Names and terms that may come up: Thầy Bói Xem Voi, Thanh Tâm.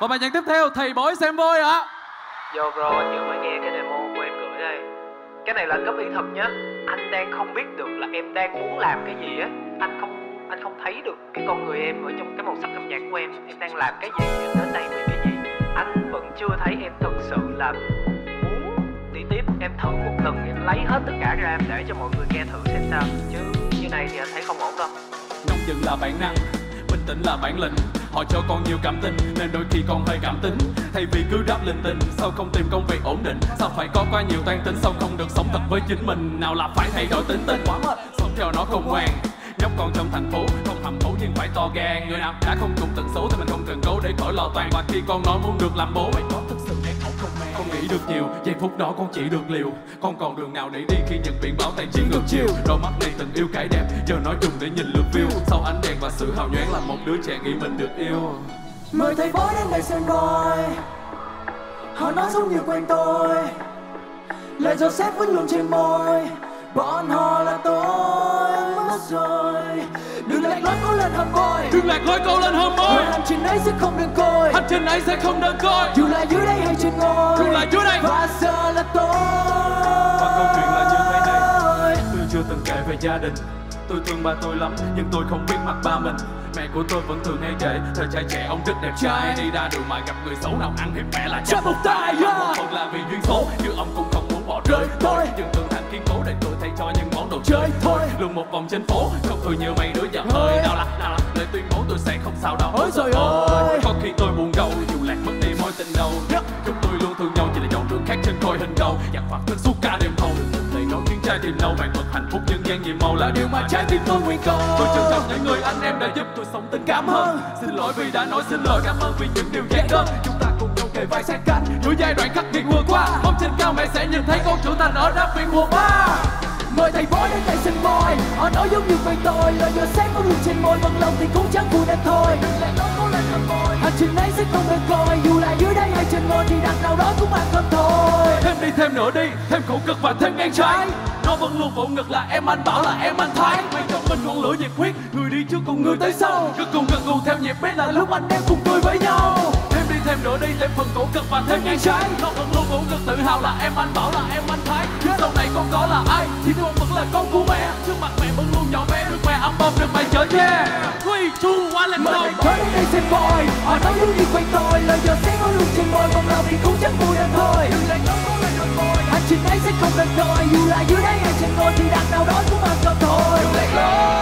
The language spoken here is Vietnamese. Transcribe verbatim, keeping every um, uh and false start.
Và bài nhạc tiếp theo Thầy Bói Xem Voi ạ. Vô bro, anh vừa mới nghe cái demo của em gửi đây. Cái này là anh góp ý thật nhá. Anh đang không biết được là em đang muốn làm cái gì á. Anh không anh không thấy được cái con người em ở trong cái màu sắc âm nhạc của em. Em đang làm cái gì, em đến đây vì cái gì. Anh vẫn chưa thấy em thực sự là muốn đi tiếp. Em thử một lần, em lấy hết tất cả ra em để cho mọi người nghe thử xem sao. Chứ như này thì anh thấy không ổn đâu. Nông dân là bản năng, bình tĩnh là bản lĩnh. Họ cho con nhiều cảm tình nên đôi khi con hơi cảm tính. Thay vì cứ đáp linh tinh, sao không tìm công việc ổn định? Sao phải có quá nhiều toan tính, sao không được sống thật với chính mình? Nào là phải thay đổi tính tình, sống theo nó không ngoan. Nhóc con trong thành phố không hầm hố nhưng phải to gan. Người nào đã không cùng tần số thì mình không cần cố để khỏi lo toan. Và khi con nói muốn được làm bố, mày có thực sự để không không mẹ? Không nghĩ được nhiều, giây phút đó con chỉ được liều. Con còn đường nào để đi khi nhận biển báo tay chiến ngược chiều? Đôi mắt này tình yêu cái đẹp, giờ nói chung để nhìn lượt view. Sau ánh đèn và sự hào nhoáng là một đứa trẻ nghĩ mình được yêu. Mời thầy bói đến đây xem voi. Họ nói giống như quen tôi, lời dò xét vẫn luôn trên môi. Bọn họ là tôi mất rồi. Đừng lạc lối cố lên hâm môi. Đừng lạc lối cố lên hâm môi. Hành trình ấy sẽ không đơn côi. Hành trình ấy sẽ không đơn côi. Dù là dưới đây hay trên ngôi. Dù là dưới đây. Và giờ là tôi. Và câu chuyện là như thế này. Tôi chưa từng kể về gia đình. Tôi thương ba tôi lắm nhưng tôi không biết mặt ba mình. Mẹ của tôi vẫn thường hay kể thời trai trẻ ông rất đẹp trai. Đi ra đường mà gặp người xấu nào ăn hiếp mẹ là chắp một tay. Không là vì duyên số chứ ông cũng không muốn bỏ rơi tôi. Nhưng từng thành kiên cố để tôi thay cho những món đồ chơi thôi. Luôn một vòng trên phố không thừa nhiều mấy đứa già hơi. Nào là nào là lời tuyên bố tôi sẽ không sao đâu. Ôi rồi ôi, có khi tôi buồn rầu dù lạc mất đi mối tình đầu. Chúng tôi luôn thương nhau chỉ là dòng đường khác trên coi hình đầu. Giặc phạt thân suốt ca đêm hầu. Trái tim lâu vàng thuật hạnh phúc nhân gian nhiệm màu là điều mà trái tim tôi nguyện cầu. Tôi trân trọng những người anh em đã giúp tôi sống tình cảm hơn. Xin lỗi vì đã nói xin lỗi, cảm ơn vì những điều dễ đơn. Chúng ta cùng nhau kề vai sát cánh nỗi giai đoạn khắc nghiệt vừa qua. Mong trên cao mẹ sẽ nhìn thấy con trưởng thành ở đáp viện mùa ba. Mời thầy bói đến đây xin voi. Họ nói giống như vậy tôi, lời giờ sáng có luôn trên môi. Bằng lòng thì cũng chẳng buồn đẹp thôi. Đừng lại nói cố lên hâm môi. Hành trình ấy sẽ không đơn côi. Dù là dưới đây hay trên ngôi thì đằng nào đó cũng ăn cơm thôi. Thêm đi thêm nữa đi, thêm khổ cực và thêm ngang trái. Nó vẫn luôn vỗ ngực là em anh bảo là em anh thái. Mày trong mình ngọn lửa nhiệt huyết, người đi trước cùng người tới sau. Cứ cùng gật gù theo nhịp biết là lúc anh em cùng tôi với nhau. Thêm đi thêm nữa đi, thêm phần cổ cực và thêm ngang trái. Nó vẫn luôn vỗ ngực tự hào là em anh bảo là em anh thái. Sau này con có là ai, thì con vẫn là con của mẹ. Trước mặt mẹ vẫn luôn nhỏ bé, được mẹ ấm ấm được mẹ chở che. Three, two, one, let's go. Mời thầy đến đây xem voi. Họ nói những gì quanh tôi, lời giờ sẽ có luôn trên môi. Vòng lòng thì cũng chắc vui em thôi. Đừng lại nói cố lên đôi môi. Hành trình ấy sẽ không đơn côi. Dù là dưới đây hay trên ngôi thì đằng nào đó cũng ăn cơm thôi. Đừng lại nói.